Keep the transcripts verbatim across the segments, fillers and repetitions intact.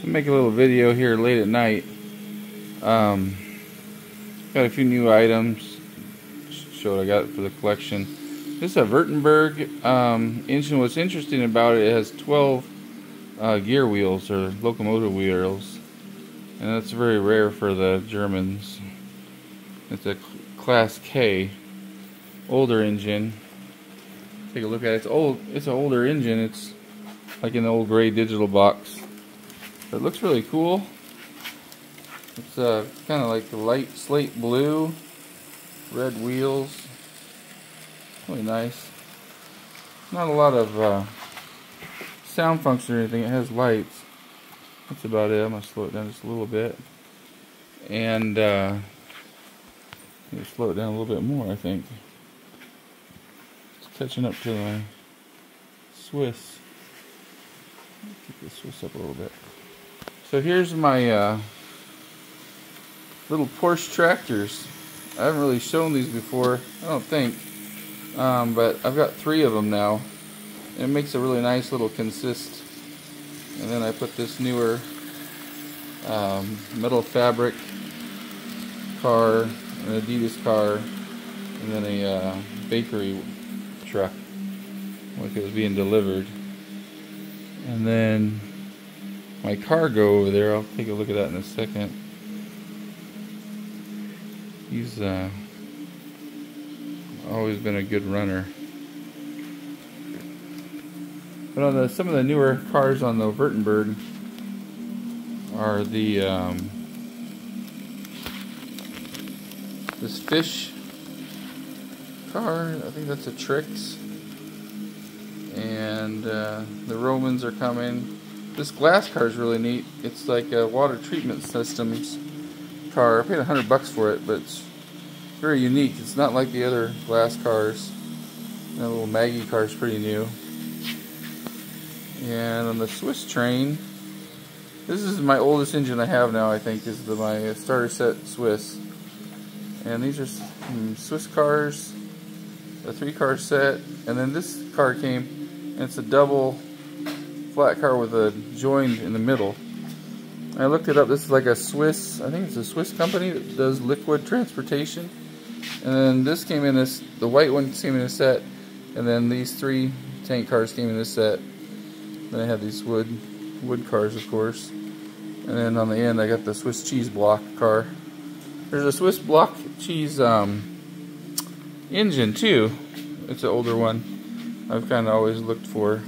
So make a little video here late at night. Um, got a few new items. Show what I got for the collection. This is a Württemberg um, engine. What's interesting about it, it has twelve uh, gear wheels or locomotive wheels, and that's very rare for the Germans. It's a Class K, older engine. Take a look at it. It's old. It's an older engine. It's like an old gray digital box. But it looks really cool. It's uh, kind of like the light slate blue, red wheels. Really nice. Not a lot of uh, sound function or anything. It has lights. That's about it. I'm gonna slow it down just a little bit, and uh, slow it down a little bit more. I think it's catching up to my Swiss. Get the Swiss up a little bit. So here's my uh, little Porsche tractors. I haven't really shown these before, I don't think, um, but I've got three of them now, and it makes a really nice little consist. And then I put this newer um, metal fabric car, an Adidas car, and then a uh, bakery truck, like it was being delivered. And then my cargo over there, I'll take a look at that in a second. He's uh, always been a good runner. But on the, some of the newer cars on the Württemberg are the um, this fish car. I think that's a Trix. And uh, the Romans are coming. This glass car is really neat. It's like a water treatment systems car. I paid a hundred bucks for it, but it's very unique. It's not like the other glass cars. That little Maggie car is pretty new. And on the Swiss train, this is my oldest engine I have now. I think is the my starter set Swiss. And these are some Swiss cars, a three-car set, and then this car came, and it's a double flat car with a joined in the middle. I looked it up. This is like a Swiss, I think it's a Swiss company that does liquid transportation. And then this came in this, the white one came in a set. And then these three tank cars came in this set. Then I had these wood, wood cars, of course. And then on the end, I got the Swiss cheese block car. There's a Swiss block cheese um, engine too. It's an older one. I've kind of always looked for.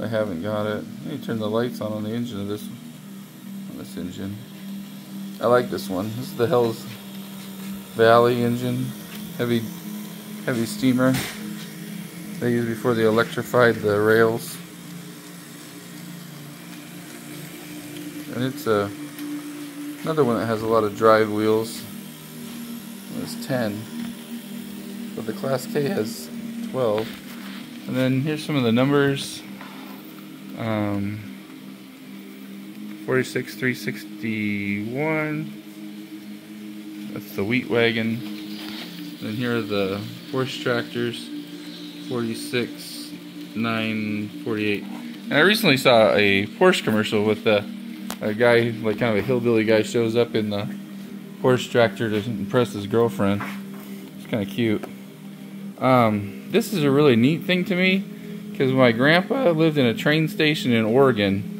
I haven't got it. Let me turn the lights on on the engine of this one. This engine. I like this one. This is the Hell's Valley engine. Heavy heavy steamer they used before they electrified the rails. And it's a, another one that has a lot of drive wheels. It's ten. But the Class K has twelve. And then here's some of the numbers. Um... forty-six, three sixty-one, that's the wheat wagon. Then here are the Porsche tractors, forty-six, nine forty-eight. And I recently saw a Porsche commercial with a, a guy, like kind of a hillbilly guy, shows up in the Porsche tractor to impress his girlfriend. It's kind of cute. Um, this is a really neat thing to me, because my grandpa lived in a train station in Oregon.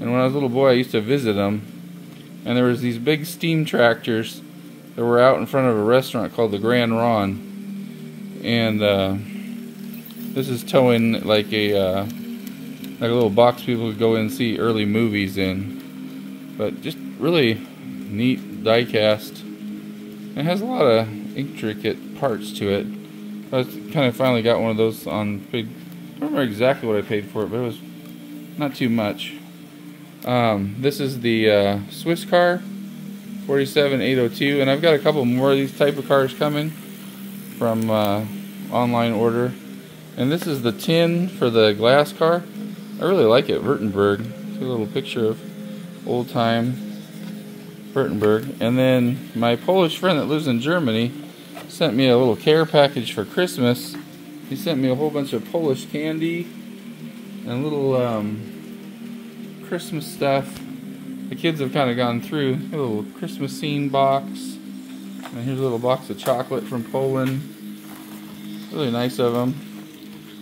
And when I was a little boy, I used to visit them. And there was these big steam tractors that were out in front of a restaurant called the Grand Ronde. And uh, this is towing like a uh, like a little box people could go in and see early movies in. But just really neat die-cast. It has a lot of intricate parts to it. I kind of finally got one of those on big. I don't remember exactly what I paid for it, but it was not too much. Um, this is the uh, Swiss car, forty-seven eight oh two, and I've got a couple more of these type of cars coming from uh, online order. And this is the tin for the glass car. I really like it, Württemberg. It's a little picture of old time Württemberg. And then my Polish friend that lives in Germany sent me a little care package for Christmas. He sent me a whole bunch of Polish candy and a little um, Christmas stuff, the kids have kind of gone through. A little Christmas scene box. And here's a little box of chocolate from Poland. Really nice of them.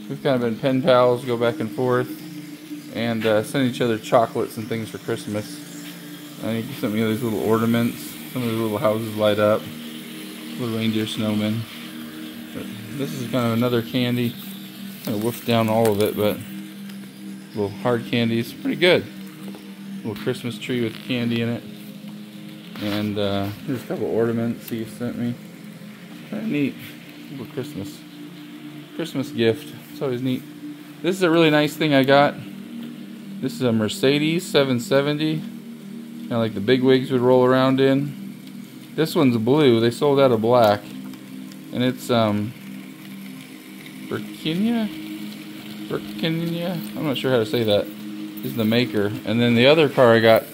We've kind of been pen pals, go back and forth, and uh, send each other chocolates and things for Christmas. And he sent me these little ornaments. Some of these little houses light up. Little reindeer snowmen. But this is kind of another candy. I woofed down all of it, but little hard candies, pretty good. Little Christmas tree with candy in it. And uh, here's a couple ornaments he sent me. Pretty neat. Little Christmas. Christmas gift. It's always neat. This is a really nice thing I got. This is a Mercedes seven seventy. Kind of like the big wigs would roll around in. This one's blue. They sold out of black. And it's um Burkina? Burkina? I'm not sure how to say that. This is the maker. And then the other car I got,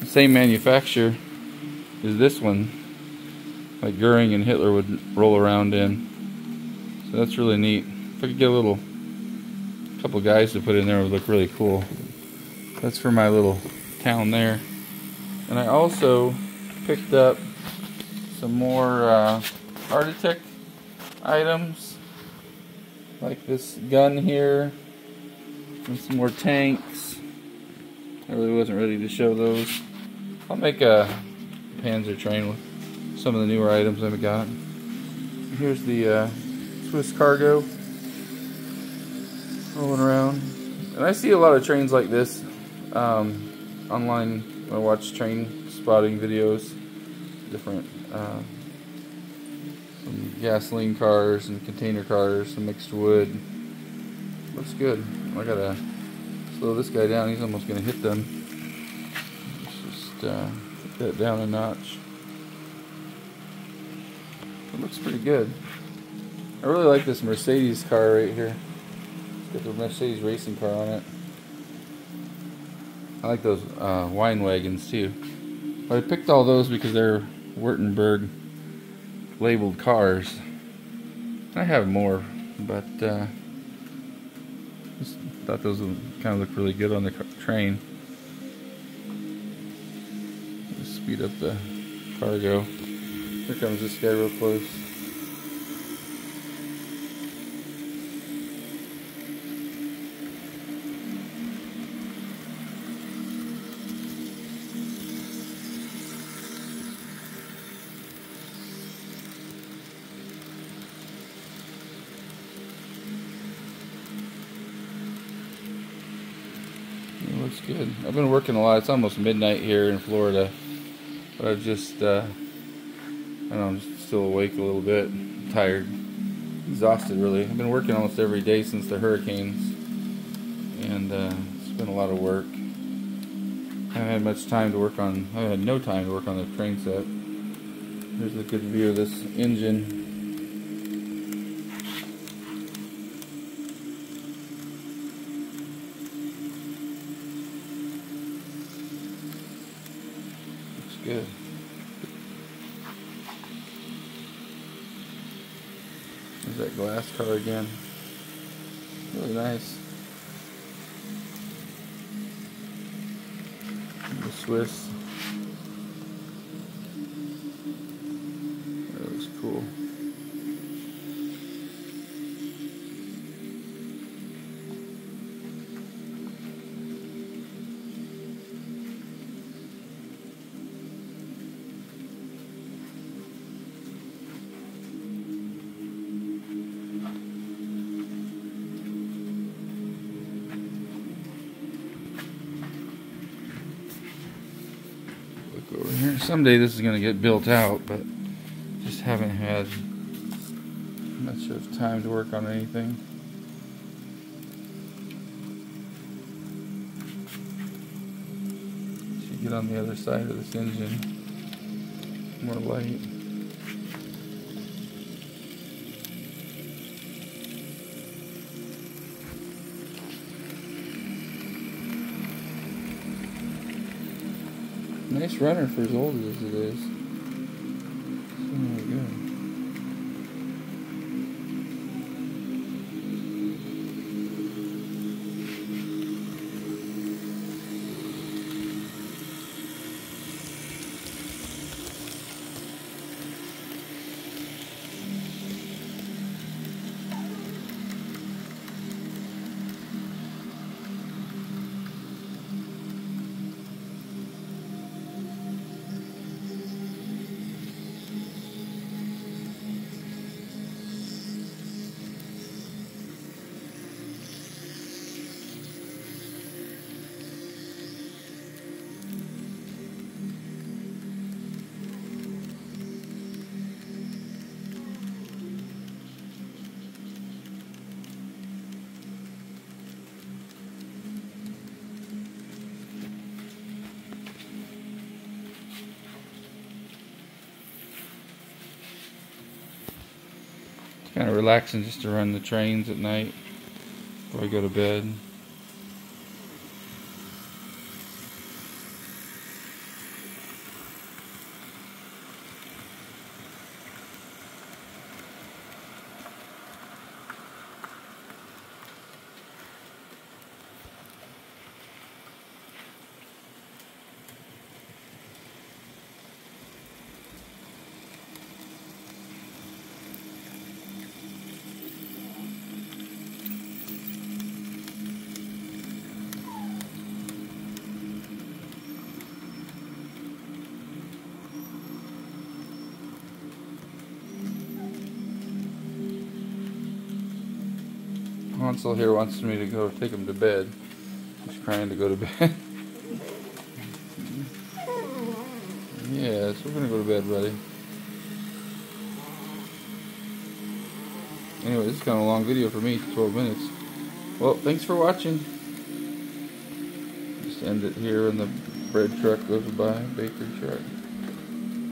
the same manufacturer, is this one. Like Göring and Hitler would roll around in. So that's really neat. If I could get a little couple guys to put in there, it would look really cool. That's for my little town there. And I also picked up some more uh, Artitec items, like this gun here, and some more tanks. I really wasn't ready to show those. I'll make a Panzer train with some of the newer items I've got. Here's the uh, Swiss cargo rolling around. And I see a lot of trains like this um, online when I watch train spotting videos. Different uh, some gasoline cars and container cars, some mixed wood. Looks good. I gotta slow this guy down. He's almost gonna hit them. Let's just uh, put that down a notch. It looks pretty good. I really like this Mercedes car right here. Got the Mercedes racing car on it. I like those uh, wine wagons too. But I picked all those because they're Württemberg labeled cars. I have more, but uh, just thought those would kind of look really good on the train. Just speed up the cargo. Here comes this guy real close. Looks good. I've been working a lot. It's almost midnight here in Florida, but I've just, uh, I don't know, I'm just still awake a little bit, I'm tired, exhausted really. I've been working almost every day since the hurricanes, and uh, it's been a lot of work. I haven't had much time to work on, I had no time to work on the train set. Here's a good view of this engine. Good. There's that glass car again. Really nice. The Swiss. That looks cool. Over here. Someday this is going to get built out, but just haven't had much of time to work on anything. Should get on the other side of this engine. More light. Nice runner for as old as it is. It's doing really good. kind of relaxing just to run the trains at night before I go to bed. Hansel here wants me to go take him to bed. He's crying to go to bed. Yes, we're gonna go to bed, buddy. Anyway, this is kind of a long video for me, twelve minutes. Well, thanks for watching. Just end it here when the bread truck goes by, bakery truck.